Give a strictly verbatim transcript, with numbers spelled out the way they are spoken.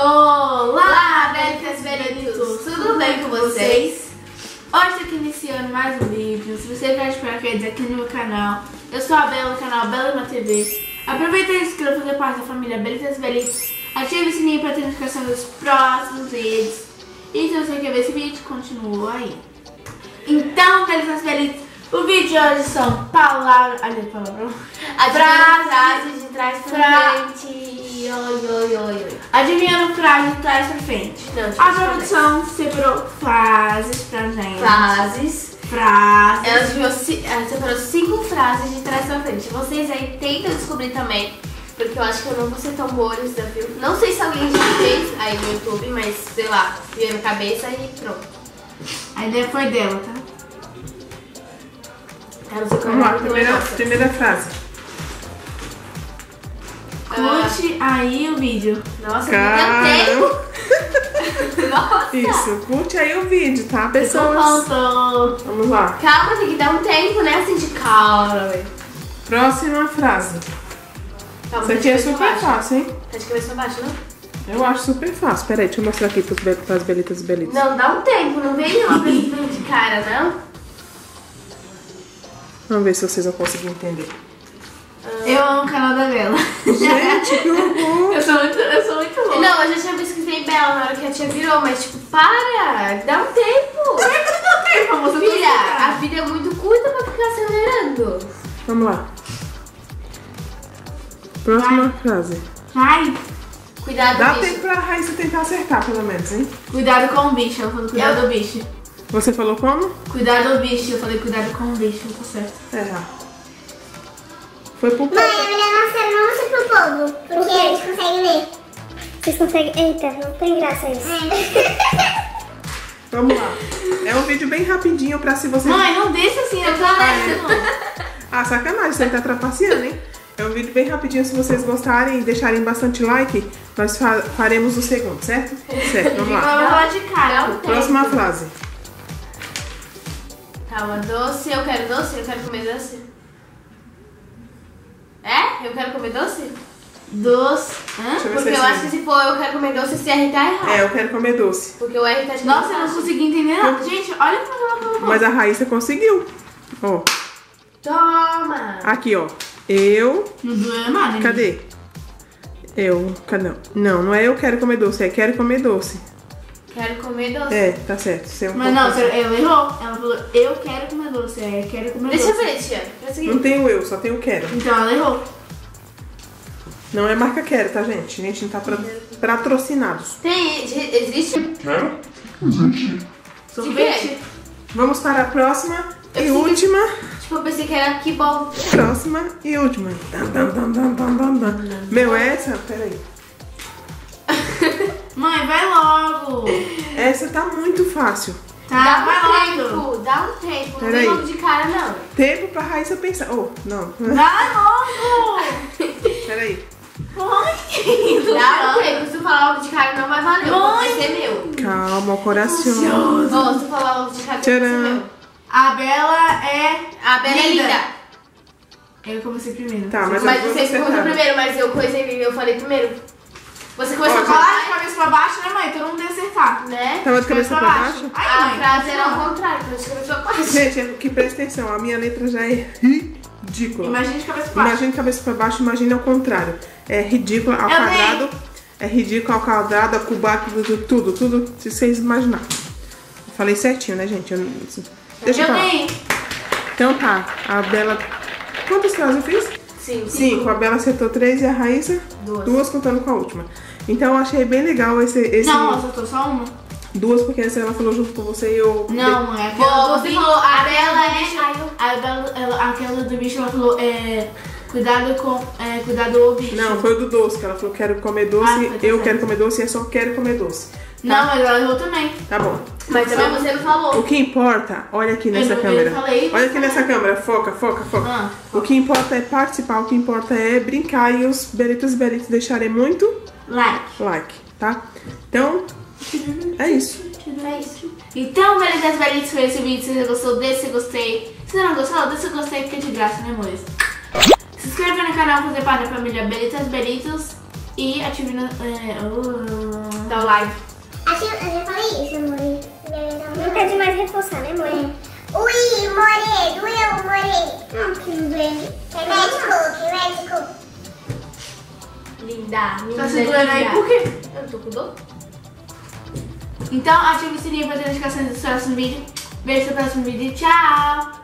Olá, Bélicas Verenitos! Tudo bem com vocês? Hoje estou aqui iniciando mais um vídeo. Se você vier de paraquedas aqui no meu canal, eu sou a Bela, do canal Bela Lima T V. Aproveita e inscreva-se, fazer parte da família Bélicas Verenitos. Ative o sininho para ter notificação dos próximos vídeos. E se você quer ver esse vídeo, continua aí. Então, Bélicas Verenitos, o vídeo de hoje são palavras... Olha a palavra. Frases de trás para frente. Oi, oi, oi, oi. Adivinhando frase de trás pra frente. Não, a produção separou frases pra gente. Frases. Frases. Ela separou cinco frases de trás pra frente. Vocês aí tentam descobrir também, porque eu acho que eu não vou ser tão boa nesse desafio. Não sei se alguém já fez aí no YouTube, mas sei lá, veio na cabeça e pronto. A ideia foi dela, tá? Vamos lá, primeira, primeira frase. Curte ah. aí o vídeo. Nossa, tempo. Nossa. Isso, curte aí o vídeo, tá, pessoas? Vamos lá. Calma, tem que dar um tempo, né? Assim de calma. Próxima frase. Calma, isso aqui é super fácil, hein? Tá de cabeça pra baixo, não? Eu acho super fácil. Peraí, deixa eu mostrar aqui para as belitas e belitas. Não, dá um tempo, não vem não de cara, não. Vamos ver se vocês vão conseguir entender. Eu amo o canal da Bela. Gente, que horror! Eu sou muito, eu sou muito louca. Não, eu já tinha visto que tem Bela na hora que a tia virou, mas tipo, para! Dá um tempo! Como é que eu dou tempo, moça? Filha, a vida é muito curta pra ficar acelerando. Vamos lá. Próxima Vai. frase. Vai! Cuidado Dá do bicho. Dá tempo pra Raíssa tentar acertar, pelo menos, hein? Cuidado com o bicho, ela falou cuidado é. do bicho. Você falou como? Cuidado do bicho, eu falei cuidado com o bicho, não tá certo. É, já. Foi pro povo. Mãe, eu vou mostrar não mostra pro povo, porque eles conseguem ler. Vocês conseguem... Eita, não tem graça isso. É. Vamos lá. É um vídeo bem rapidinho pra se você... Mãe, não deixa assim, eu tô nessa. Ah, sacanagem, você tá trapaceando, hein? É um vídeo bem rapidinho, se vocês gostarem e deixarem bastante like, nós fa faremos o segundo, certo? Certo, vamos lá. Vamos falar de cara. Próxima frase. Calma, doce, eu quero doce, eu quero comer doce. É? Eu quero comer doce? Doce. Hã? Eu Porque eu assim. acho que se for eu quero comer doce, esse R tá errado. É, eu quero comer doce. Porque o R tá de Nossa, eu não consegui entender nada. Eu... Gente, olha como ela falou. Mas a Raíssa conseguiu. Ó. Toma! Aqui, ó. Eu. Não doeu nada. Cadê? Eu. Cadê? Não, não é eu quero comer doce, é quero comer doce. Quero comer doce. É, tá certo. Você é um Mas não, assim. ela errou. Ela falou, eu quero comer doce. É, quero comer Deixa doce. Deixa eu ver, tia. Seguir. Não tem o eu, só tem o quero. Então ela errou. Não é marca quero, tá, gente? A gente não tá pra, patrocinados. Tem, existe? Não? Existe. Sorvete. Vamos para a próxima eu e última. Que, tipo, eu pensei que era que bom. Próxima e última. Dan, dan, dan, dan, dan, dan, dan. Não, Meu, não. essa? Peraí. Mãe, vai logo! Essa tá muito fácil. Tá, vai logo! Dá um tempo, não tem logo de cara, não. Tempo pra Raíssa pensar. Oh, não. Vai logo! Peraí. Mãe! Dá um tempo, se tu falar logo de cara, não vai valer. Mãe! Vai ser meu. Calma, coração. Ó, se tu falar logo de cara, não vai ser meu. A Bela é. A Bela é linda. Eu comecei primeiro. Tá, mas vocês perguntam primeiro, mas eu coisei, eu falei primeiro. Você começou a falar de cabeça pra baixo, né, mãe? Todo mundo deve acertar, né? Tava de cabeça pra baixo? A frase era ao contrário, tava de cabeça pra baixo. Gente, que presta atenção, a minha letra já é ridícula. Imagina de cabeça pra baixo. Imagina de cabeça pra baixo, imagina ao contrário. É ridícula ao quadrado, é ridícula ao quadrado, a cubado, tudo, tudo, tudo, se vocês imaginarem. Falei certinho, né, gente? Eu, deixa eu falar. Então tá, a Bela... Quantas frases eu fiz? Cinco. Cinco. A Bela acertou três e a Raíssa duas. duas, contando com a última. Então eu achei bem legal esse... esse não, ela acertou só uma. Duas, porque essa ela falou junto com você e eu... Não, é aquela... Você falou, a Bela é... A Bela, ela, aquela do bicho, ela falou, é... Cuidado com... É, cuidado o bicho. Não, foi do doce, que ela falou, quero comer doce, ah, eu certo. quero comer doce e é só quero comer doce. Tá? Não, mas ela errou também. Tá bom. Mas também você não falou. O que importa, olha aqui nessa eu câmera. Falei, olha aqui nessa câmera, foca, foca, foca. Ah, o que importa é participar, o que importa é brincar e os belitos e belitos deixarem muito like. Like, tá? Então, é isso. É isso. Então, belitas e belitos, foi esse vídeo. Se você gostou, deixa seu gostei. Se não gostou, deixa seu gostei, porque é de graça, né, amores? Se inscreva no canal, fazer parte da família Belitas e Belitos. E ative na... Uh, dá o like. Acho que eu já falei isso, amor. Nunca é demais reforçar, né, amor? Hum. Ui, more, doeu, more. Não, porque não doeu. É médico, é médico. Linda, linda. Tá se doendo aí por quê? Eu tô com dor. Então ative o sininho pra ter notificações dos próximos vídeos. Beijo no próximo vídeo e tchau!